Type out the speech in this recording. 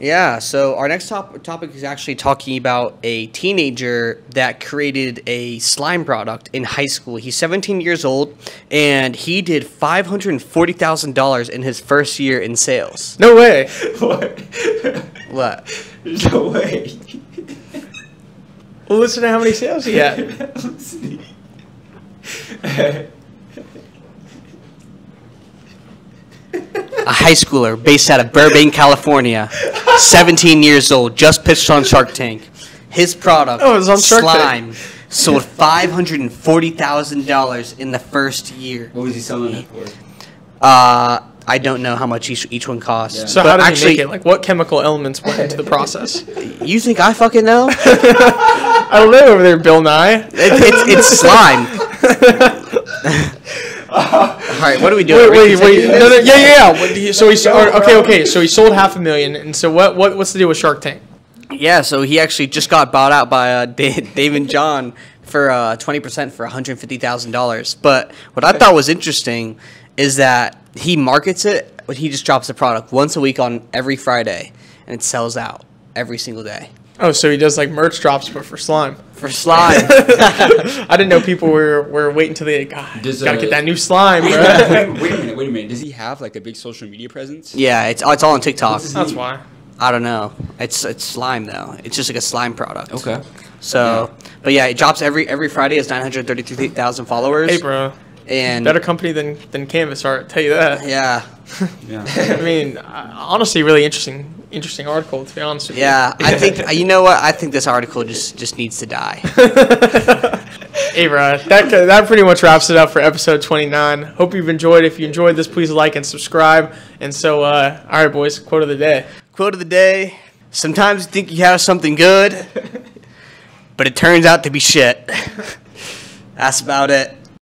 Yeah, so our next topic is actually talking about a teenager that created a slime product in high school. He's 17 years old, and he did $540,000 in his first year in sales. No way! What? What? There's no way. Well, listen to how many sales he had. A high schooler based out of Burbank, California, 17 years old, just pitched on Shark Tank. His product, slime, sold $540,000 in the first year. What was he selling it for? I don't know how much each one costs. Yeah. So but how did he make it? Like, what chemical elements went into the process? You think I fucking know? I don't know over there, Bill Nye. It's slime. All right, what are we doing? Wait. No, yeah. So he sold $500,000, and so what's the deal with Shark Tank? Yeah, so he actually just got bought out by Daymond John for 20% for $150,000. But what I thought was interesting is that he markets it, but he just drops the product once a week on every Friday, and it sells out every single day. Oh, so he does like merch drops, but for slime. For slime. I didn't know people were waiting till they gotta get that new slime, bro. Wait a minute. Does he have like a big social media presence? Yeah, it's all on TikTok. That's why. I don't know. It's slime though. It's just like a slime product. Okay. So, but yeah, it drops every Friday. Has 933,000 followers. Hey, bro. And better company than Canvas art, I'll tell you that. Yeah. I mean, honestly, really interesting article, to be honest with you. Yeah, I think, you know what? I think this article just needs to die. Hey, bro, that pretty much wraps it up for episode 29. Hope you've enjoyed. If you enjoyed this, please like and subscribe. And so, all right, boys, quote of the day. Quote of the day. Sometimes you think you have something good, but it turns out to be shit. That's about it.